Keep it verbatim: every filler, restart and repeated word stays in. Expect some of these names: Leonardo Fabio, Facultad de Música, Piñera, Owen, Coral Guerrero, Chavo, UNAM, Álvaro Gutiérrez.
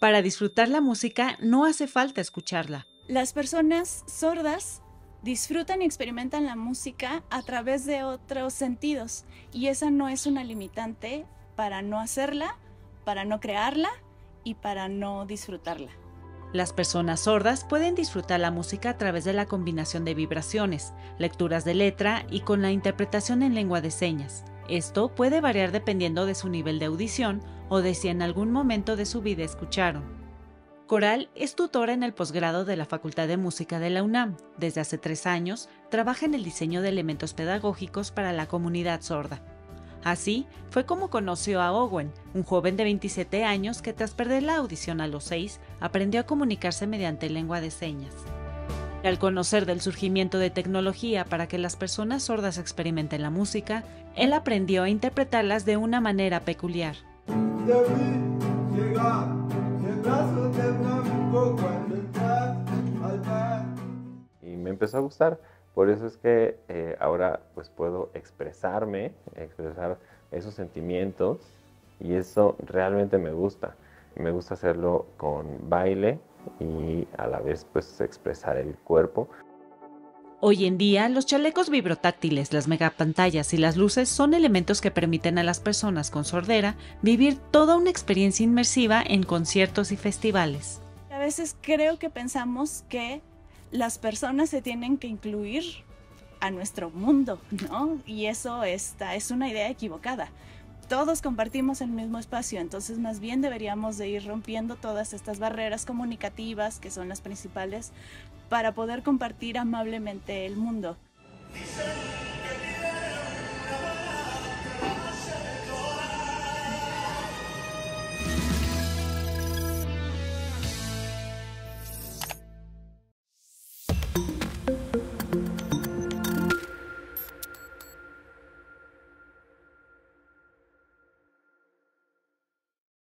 Para disfrutar la música no hace falta escucharla. Las personas sordas disfrutan y experimentan la música a través de otros sentidos y esa no es una limitante para no hacerla, para no crearla y para no disfrutarla. Las personas sordas pueden disfrutar la música a través de la combinación de vibraciones, lecturas de letra y con la interpretación en lengua de señas. Esto puede variar dependiendo de su nivel de audición o de si en algún momento de su vida escucharon. Coral es tutora en el posgrado de la Facultad de Música de la UNAM. Desde hace tres años, trabaja en el diseño de elementos pedagógicos para la comunidad sorda. Así fue como conoció a Owen, un joven de veintisiete años que tras perder la audición a los seis, aprendió a comunicarse mediante lengua de señas. Al conocer del surgimiento de tecnología para que las personas sordas experimenten la música, él aprendió a interpretarlas de una manera peculiar. Y me empezó a gustar, por eso es que eh, ahora pues puedo expresarme, expresar esos sentimientos y eso realmente me gusta. Me gusta hacerlo con baile y a la vez pues expresar el cuerpo. Hoy en día, los chalecos vibrotáctiles, las megapantallas y las luces son elementos que permiten a las personas con sordera vivir toda una experiencia inmersiva en conciertos y festivales. A veces creo que pensamos que las personas se tienen que incluir a nuestro mundo, ¿no? Y eso está, es una idea equivocada. Todos compartimos el mismo espacio, entonces más bien deberíamos de ir rompiendo todas estas barreras comunicativas que son las principales para poder compartir amablemente el mundo.